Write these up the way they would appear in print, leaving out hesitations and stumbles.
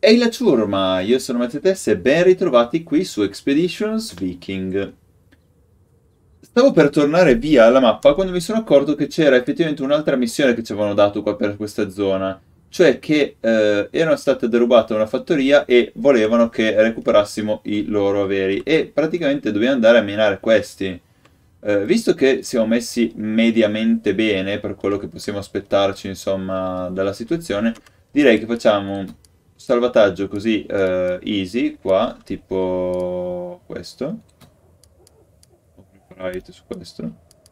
Ehi la ciurma, io sono Matsetes e ben ritrovati qui su Expeditions Viking. Stavo per tornare via alla mappa quando mi sono accorto che c'era effettivamente un'altra missione che ci avevano dato qua per questa zona. Cioè che erano state derubate una fattoria e volevano che recuperassimo i loro averi. E praticamente dobbiamo andare a minare questi. Visto che siamo messi mediamente bene per quello che possiamo aspettarci insomma dalla situazione, direi che facciamo un salvataggio così easy qua, tipo questo. Right, su questo,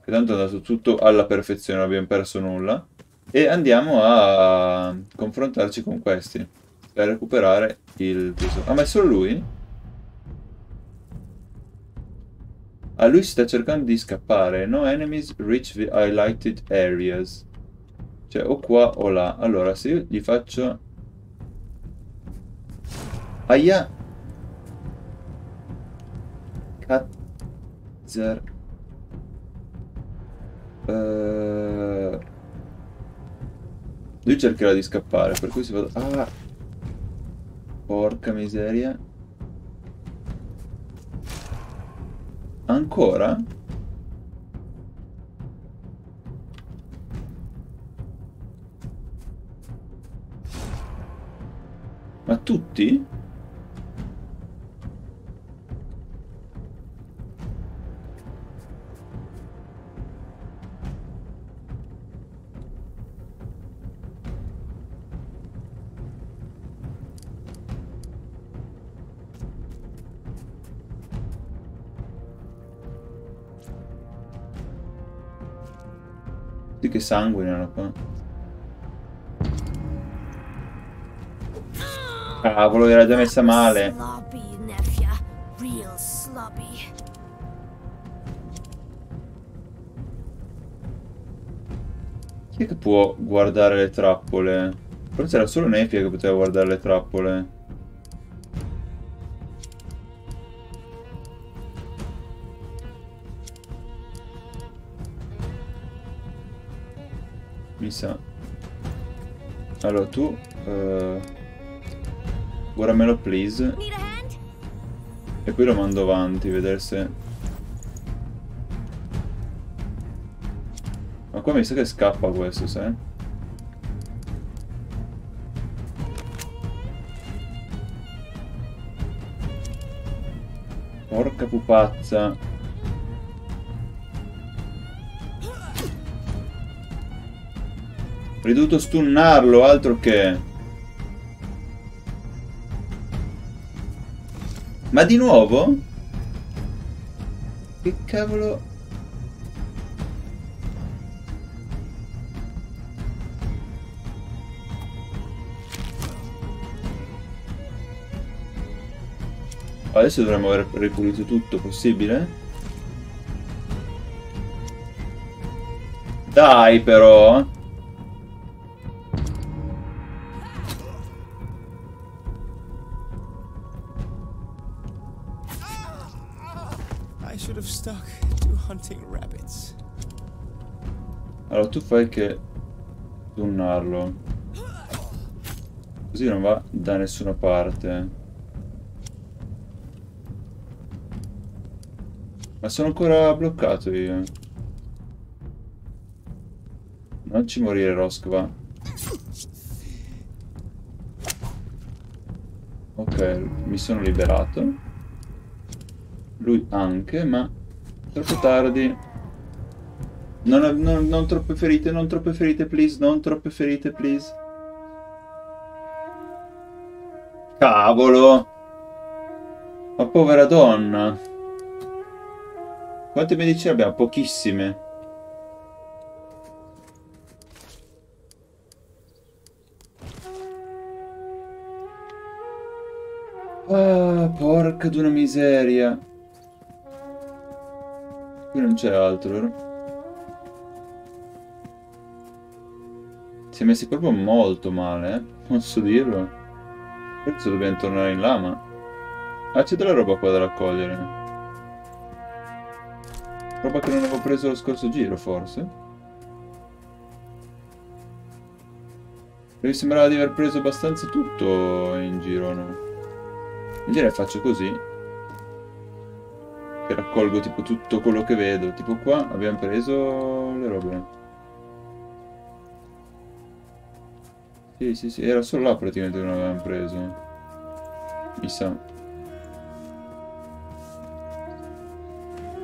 che tanto è andato tutto alla perfezione, non abbiamo perso nulla, e andiamo a confrontarci con questi per recuperare il tesoro. Ah, ma è solo lui? Ah, lui sta cercando di scappare. No enemies reach the highlighted areas. Cioè, o qua o là. Allora, se io gli faccio... Aia! Cazzer. Lui cercherà di scappare, per cui si va... Ah! Porca miseria. Ancora? Ma tutti? Che sanguinano qua. Cavolo, era già messa male. Chi è che può guardare le trappole? Forse era solo Nefia che poteva guardare le trappole. Mi sa. Allora tu guardamelo please. E poi lo mando avanti, vedere se... Ma qua mi sa che scappa questo, sai? Porca pupazza. Ho dovuto stunnarlo, altro che... Ma di nuovo? Che cavolo... Adesso dovremmo aver ripulito tutto, possibile? Dai però! Allora tu fai che tunnarlo, così non va da nessuna parte. Ma sono ancora bloccato io. Non ci morire, Roskva. Ok, mi sono liberato. Lui anche, ma troppo tardi. Non troppe ferite, non troppe ferite, please, non troppe ferite, please. Cavolo! Ma povera donna! Quante medicine abbiamo? Pochissime. Ah, porca d'una miseria. Qui non c'è altro, vero? Si è messi proprio molto male, posso dirlo. Forse dobbiamo tornare in là, ma... Ah, c'è della roba qua da raccogliere. Roba che non avevo preso lo scorso giro, forse. Mi sembrava di aver preso abbastanza tutto in giro, no? Direi faccio così, che raccolgo tipo tutto quello che vedo. Tipo qua abbiamo preso le robe. Sì, sì, sì, era solo là praticamente che non avevamo preso, mi sa.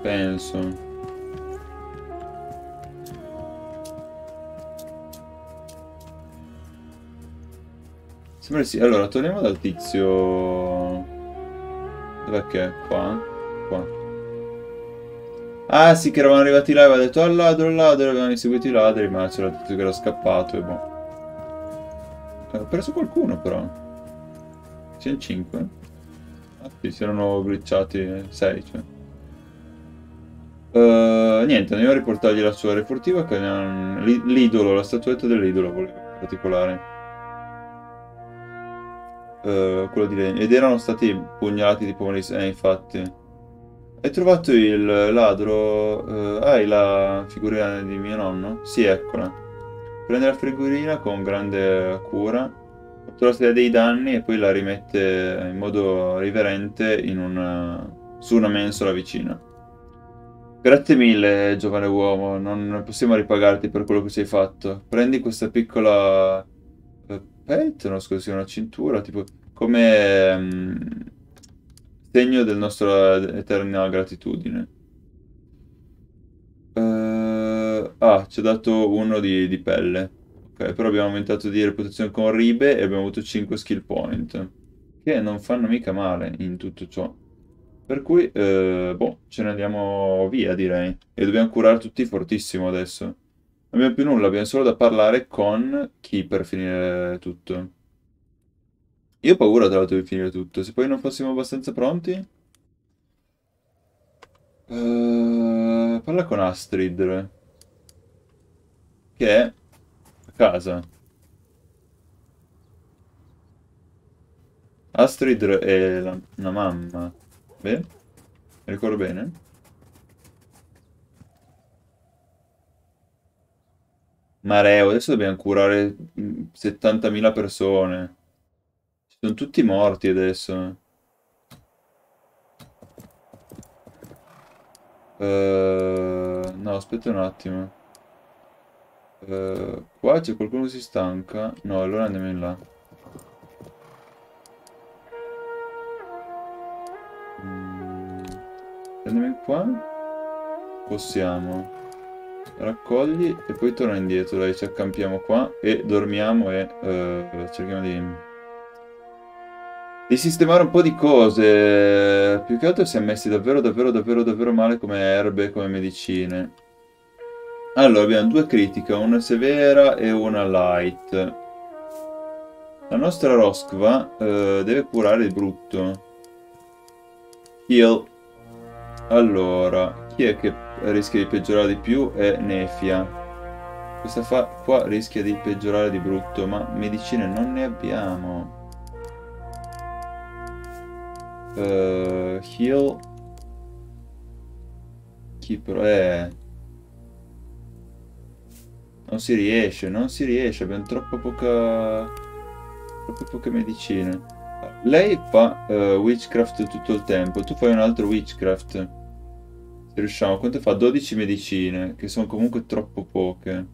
Penso. Sembra sì. Allora, torniamo dal tizio. Dov'è che è? Qua? Qua. Ah sì, che eravamo arrivati là e aveva detto al ladro, avevamo inseguito i ladri, ma c'era il tizio che era scappato e boh. Ho perso qualcuno però. C'erano 5. Ah sì, si erano glitchati 6, cioè. Niente, andiamo a riportargli la sua reportiva, che l'idolo, la statuetta dell'idolo volevo in particolare. Quello di legno, ed erano stati pugnalati tipo infatti. Hai trovato il ladro? Hai la figurina di mio nonno? Sì, eccola. Prende la figurina con grande cura, tratta dei danni e poi la rimette in modo riverente in su una mensola vicina. Grazie mille, giovane uomo, non possiamo ripagarti per quello che ci hai fatto. Prendi questa piccola pelt, no scusi, una cintura, tipo come segno del nostro eterna gratitudine. Ah, ci ha dato uno di pelle. Ok, però abbiamo aumentato di reputazione con Ribe e abbiamo avuto 5 skill point, che non fanno mica male in tutto ciò. Per cui, boh, ce ne andiamo via direi. E dobbiamo curare tutti fortissimo adesso. Non abbiamo più nulla, abbiamo solo da parlare con chi per finire tutto. Io ho paura tra l'altro di finire tutto, se poi non fossimo abbastanza pronti. Parla con Astrid, che è a casa. Astrid è una mamma. Beh, mi ricordo bene. Mareo, adesso dobbiamo curare 70.000 persone. Sono tutti morti adesso. No, aspetta un attimo. Qua c'è qualcuno che si stanca. No, allora andiamo in là. Andiamo in qua. Possiamo. Raccogli e poi torna indietro, dai, ci accampiamo qua e dormiamo e cerchiamo di sistemare un po' di cose. Più che altro siamo messi davvero male come erbe, come medicine. Allora abbiamo 2 critiche, una severa e una light. La nostra Roskva deve curare il brutto. Heal. Allora, chi è che rischia di peggiorare di più? È Nefia. Questa qua rischia di peggiorare di brutto, ma medicine non ne abbiamo. Heal. Chi però è? Non si riesce, non si riesce, abbiamo troppo poche medicine. Lei fa witchcraft tutto il tempo, tu fai un altro witchcraft. Se riusciamo, quanto fa? 12 medicine, che sono comunque troppo poche.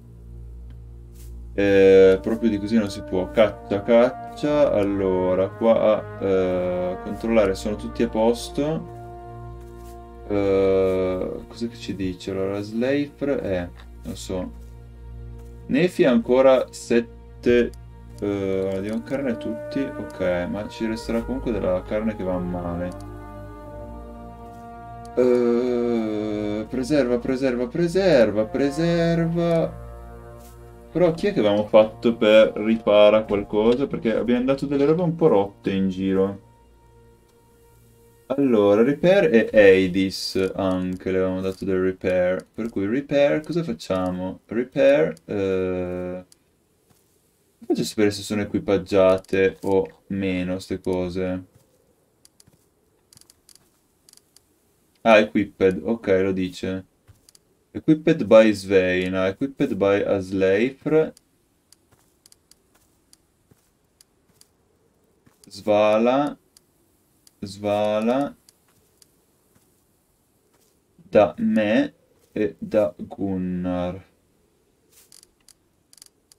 Proprio di così non si può. Caccia, caccia. Allora, qua a controllare sono tutti a posto. Cosa che ci dice? Allora, Sleipnir non so. Nefia ancora 7. Andiamo a carne tutti. Ok, ma ci resterà comunque della carne che va male. Preserva. Però chi è che avevamo fatto per ripara qualcosa? Perché abbiamo dato delle robe un po' rotte in giro. Allora, repair e Eidis anche le avevamo dato del repair. Per cui repair, cosa facciamo? Repair faccio sapere se sono equipaggiate o meno ste cose. Ah, equipped, ok, lo dice. Equipped by Sveina, equipped by Sleipnir. Svala da me e da Gunnar.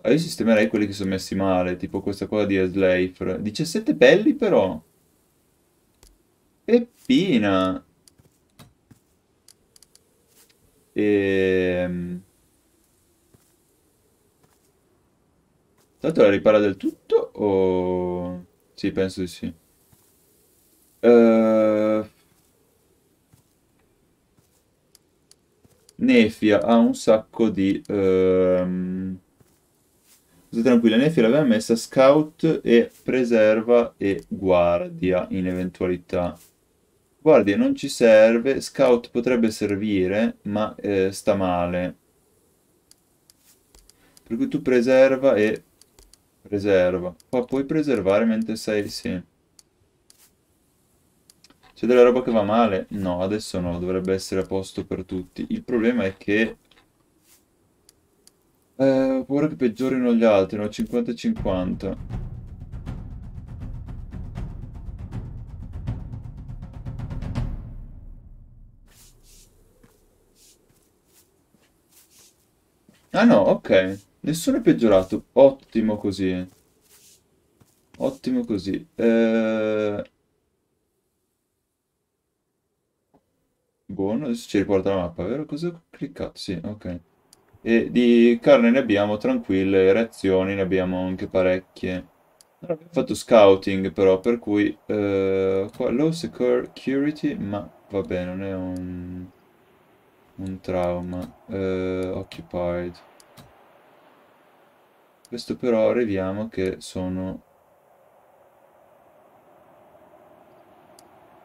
Ah, io sistemerei quelli che sono messi male, tipo questa qua di Sleipnir. 17 pelli però. Peppina. Tanto la ripara del tutto o... Sì, penso di sì. Nefia ha un sacco di... State tranquilla, Nefia l'aveva messa scout e preserva e guardia in eventualità. Guardia non ci serve, scout potrebbe servire, ma sta male. Per cui tu preserva e... Preserva. Qua puoi preservare mentre sei, sì. C'è della roba che va male? No, adesso no, dovrebbe essere a posto per tutti. Il problema è che... ho paura che peggiorino gli altri, no? 50-50. Ah no, ok. Nessuno è peggiorato, ottimo così. Ottimo così. Buono, adesso ci riporta la mappa, vero? Cosa ho cliccato? Sì, ok. E di carne ne abbiamo tranquille, reazioni ne abbiamo anche parecchie. Non abbiamo fatto scouting però, per cui... qua low security, ma vabbè, non è un trauma. Occupied. Questo però arriviamo che sono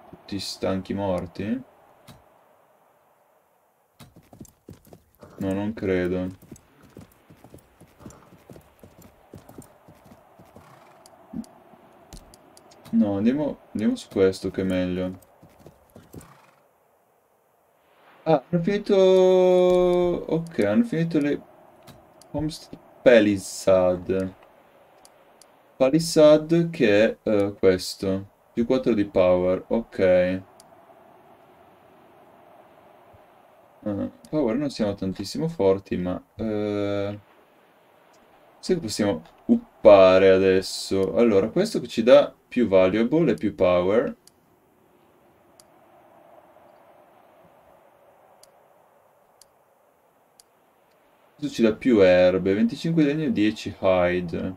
tutti stanchi morti? No, non credo. No, andiamo su questo che è meglio. Ah, hanno finito... Ok, hanno finito le... Homestead. Palisade che è questo. Più 4 di power, ok. Power non siamo tantissimo forti, ma... se possiamo uppare adesso. Allora, questo che ci dà più valuable e più power. Ci dà più erbe, 25 legno e 10 hide.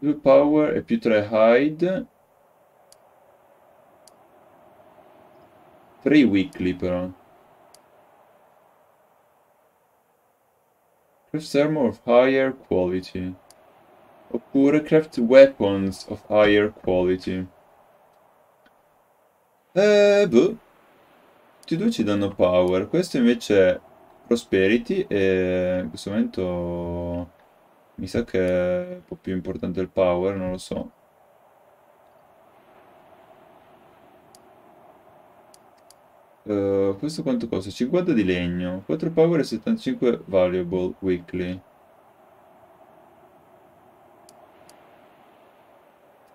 2 power e più 3 hide. 3 weekly però. Craft armor of higher quality. Oppure craft weapons of higher quality. Boh. Tutti e due ci danno power, questo invece è prosperity e in questo momento mi sa che è un po' più importante il power, non lo so. Questo quanto costa? 50 di legno, 4 power e 75 valuable weekly.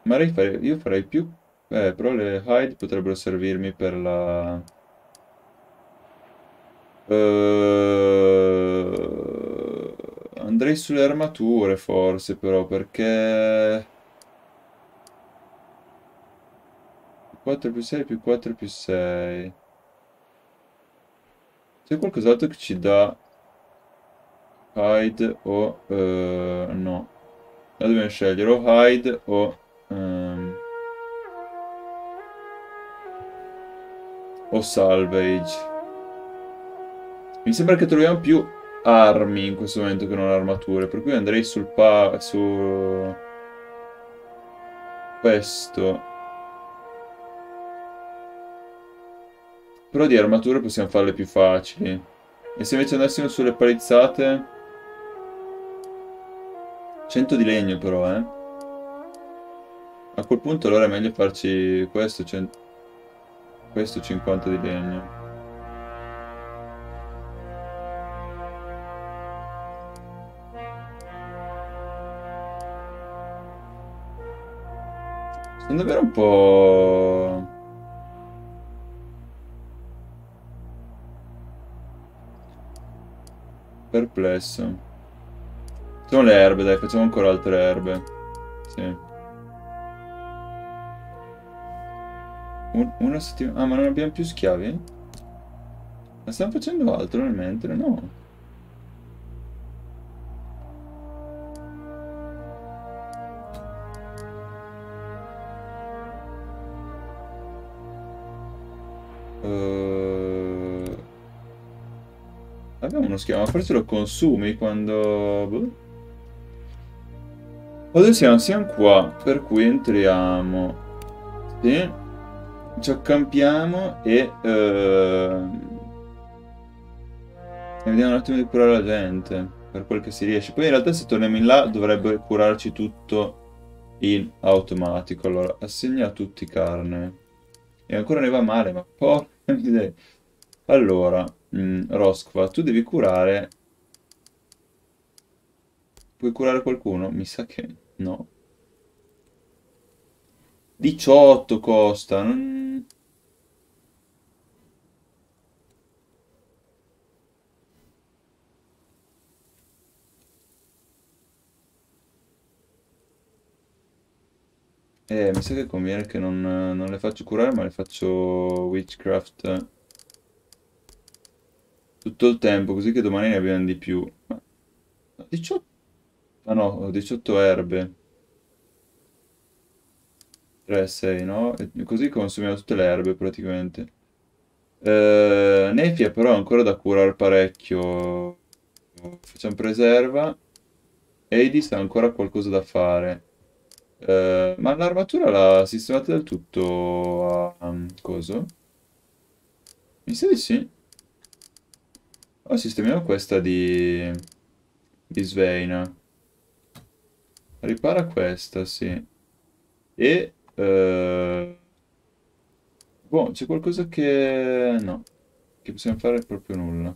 Ma io farei più... però le hide potrebbero servirmi per la... andrei sulle armature forse però, perché 4 più 6 più 4 più 6. C'è qualcos'altro che ci dà hide o no, la dobbiamo scegliere o hide o salvage. Mi sembra che troviamo più armi in questo momento che non armature, per cui andrei su questo. Però di armature possiamo farle più facili. E se invece andassimo sulle palizzate... 100 di legno però, eh. A quel punto allora è meglio farci questo, questo 50 di legno. Sono davvero un po'... perplesso. Facciamo le erbe, dai, facciamo ancora altre erbe. Sì. Una settimana... Ah, ma non abbiamo più schiavi? Ma stiamo facendo altro nel mentre? No. Abbiamo uno schiavo, ma forse lo consumi quando... Boh. Dove siamo? Siamo qua, per cui entriamo. Sì. Ci accampiamo e... vediamo un attimo di curare la gente, per quel che si riesce. Poi in realtà se torniamo in là dovrebbe curarci tutto in automatico. Allora, assegna a tutti carne. E ancora ne va male, ma porca miseria. Allora, Roskva, tu devi curare... Puoi curare qualcuno? Mi sa che no. 18 costa. Non... mi sa che conviene che non le faccio curare, ma le faccio witchcraft tutto il tempo, così che domani ne abbiamo di più. 18? Ah no, 18 erbe. 3, 6, no? E così consumiamo tutte le erbe praticamente. Nefia però è ancora da curare parecchio. Facciamo preserva. Eidis ha ancora qualcosa da fare. Ma l'armatura l'ha sistemata del tutto a coso? Mi sa di sì. Sistemiamo questa di Sveina. Ripara questa, sì. E... boh, c'è qualcosa che... no. Che possiamo fare proprio nulla.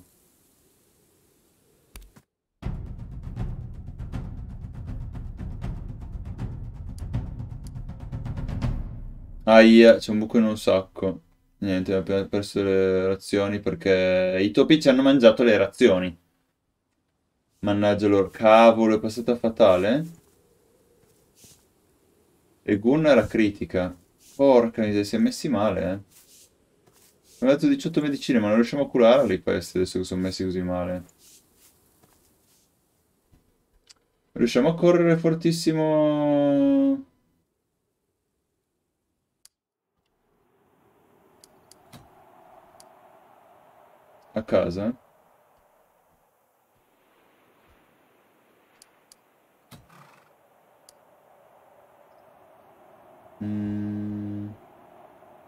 Aia, c'è un buco in un sacco. Niente, abbiamo perso le razioni perché i topi ci hanno mangiato le razioni. Mannaggia loro, cavolo, è passata fatale. E Gunnar era critica. Porca miseria, si è messi male, Mi ha dato 18 medicine, ma non riusciamo a curarli questi adesso che sono messi così male. Riusciamo a correre fortissimo... a casa?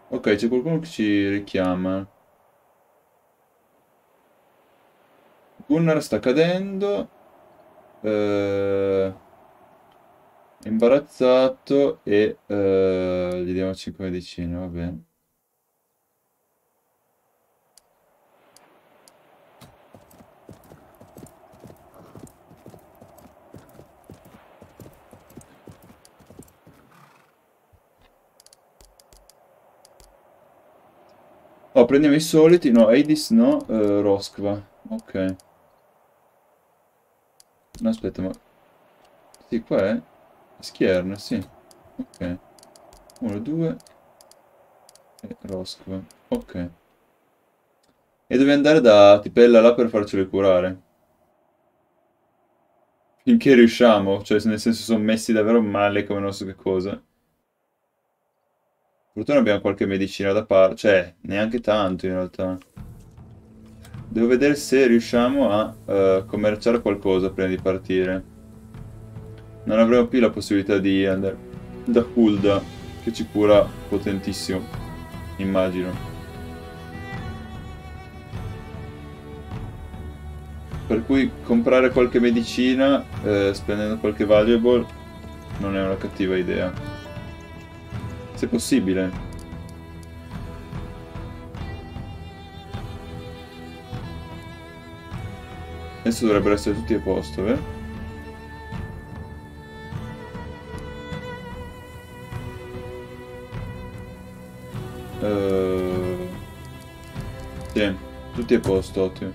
Ok, c'è qualcuno che ci richiama. Gunnar sta cadendo. Imbarazzato e gli diamo 5 medicine, va bene. Oh, prendiamo i soliti, no, Aedes no, Roskva, ok. No, aspetta, ma... sì, qua è? Schierna, sì. Ok. 1, 2... e Roskva, ok. E dove andare da Tipella là per farcele curare. Finché riusciamo, cioè nel senso sono messi davvero male come non so che cosa. Fortuna abbiamo qualche medicina da parte, cioè neanche tanto in realtà. Devo vedere se riusciamo a commerciare qualcosa prima di partire. Non avremo più la possibilità di andare da Hulda, che ci cura potentissimo, immagino. Per cui comprare qualche medicina, spendendo qualche valuable, non è una cattiva idea. Se possibile. Adesso dovrebbero essere tutti a posto, eh? Sì, tutti a posto, ottimo.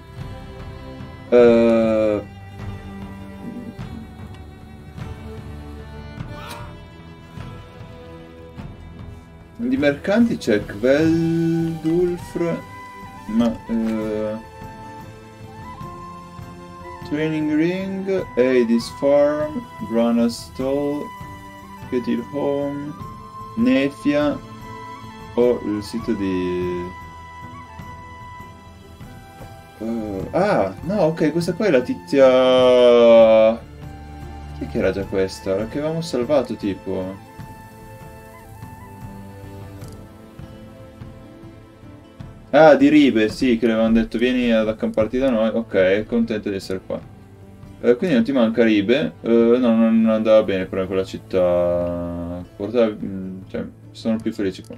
Di mercanti c'è Kveldulfr, ma Training Ring, Aedes Farm, Branastol, Ketil Home, Nefia, o il sito di... ah, no, ok, questa qua è la tizia... Chi che era già questa? La che avevamo salvato, tipo... Ah, di Ribe, sì, che le avevamo detto vieni ad accamparti da noi. Ok, contento di essere qua. Quindi non ti manca Ribe. No, non andava bene però in quella città. Portava, cioè, sono più felici qua.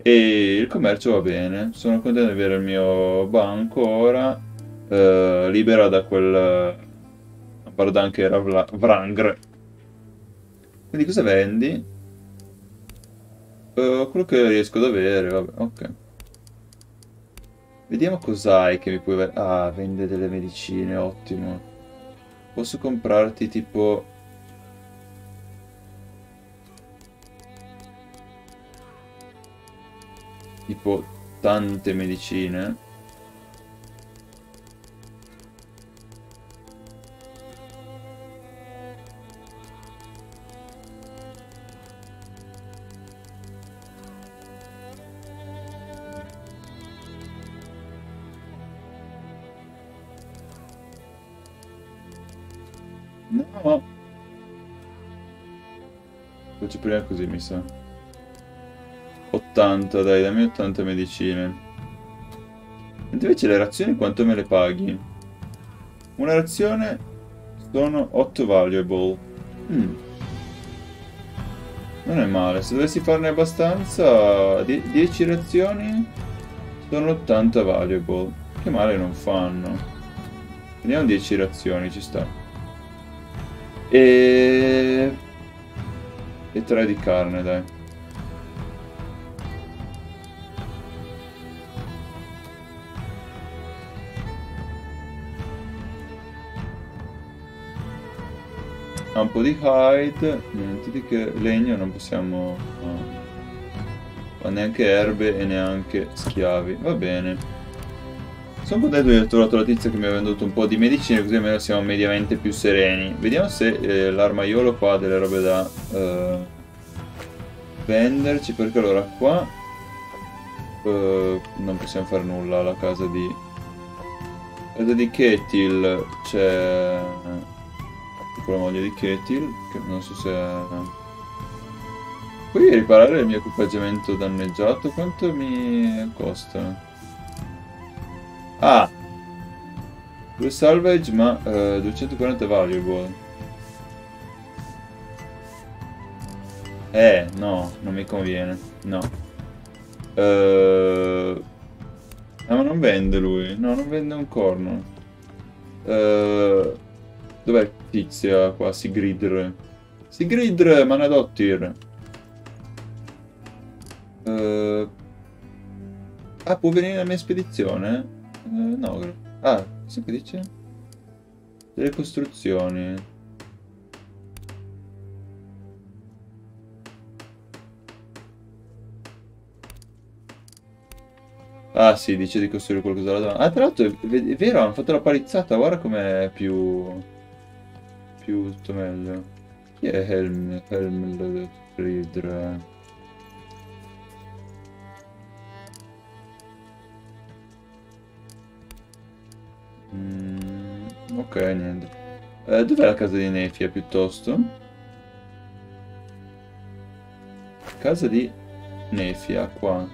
E il commercio va bene. Sono contento di avere il mio banco ora. Libera da quel... Bardan che era Vrangre. Quindi cosa vendi? Quello che riesco ad avere, vabbè, ok. Vediamo cos'hai che mi puoi vendere. Ah, vende delle medicine, ottimo. Posso comprarti tipo... Tipo tante medicine. No, faccio prima così, mi sa. 80, dai, dammi 80 medicine. Invece le razioni quanto me le paghi? Una razione sono 8 valuable. Non è male, se dovessi farne abbastanza. 10 razioni sono 80 valuable. Che male non fanno. Prendiamo 10 razioni, ci sta. E 3 di carne, dai. Un po' di hide, niente di che, legno non possiamo... No. Neanche erbe e neanche schiavi, va bene. Sono contento di aver trovato la tizia che mi ha venduto un po' di medicine, così almeno siamo mediamente più sereni. Vediamo se l'armaiolo qua ha delle robe da venderci, perché allora qua non possiamo fare nulla alla casa di... Casa di Ketil c'è... Tipo la moglie di Ketil, che non so se... Puoi riparare il mio equipaggiamento danneggiato? Quanto mi costa? Ah! 2 salvage ma 240 valuable. No, non mi conviene. No. Ah, ma non vende lui. No, non vende un corno. Dov'è tizia qua? Sigridr. Sigridr Manadottir. Ah, può venire la mia spedizione? No, ah, sì, che dice? Delle costruzioni. Ah, sì, dice di costruire qualcosa alla donna. Ah, tra l'altro è vero, hanno fatto la palizzata, guarda com'è più tutto meglio. Chi è Helm? Helm Friedre. Ok, niente. Dov'è la casa di Nefia piuttosto? Casa di Nefia, qua.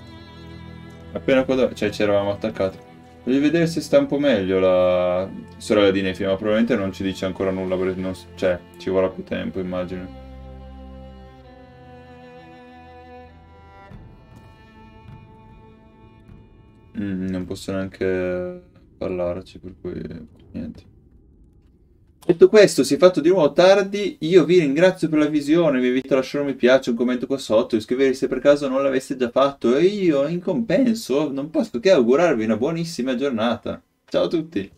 Appena qua cioè ci eravamo attaccati. Voglio vedere se sta un po' meglio la sorella di Nefia, ma probabilmente non ci dice ancora nulla perché non... Cioè, ci vorrà più tempo, immagino. Non posso neanche parlarci, per cui niente. Detto questo, si è fatto di nuovo tardi, io vi ringrazio per la visione, vi invito a lasciare un mi piace, un commento qua sotto, iscrivervi se per caso non l'aveste già fatto e io in compenso non posso che augurarvi una buonissima giornata. Ciao a tutti!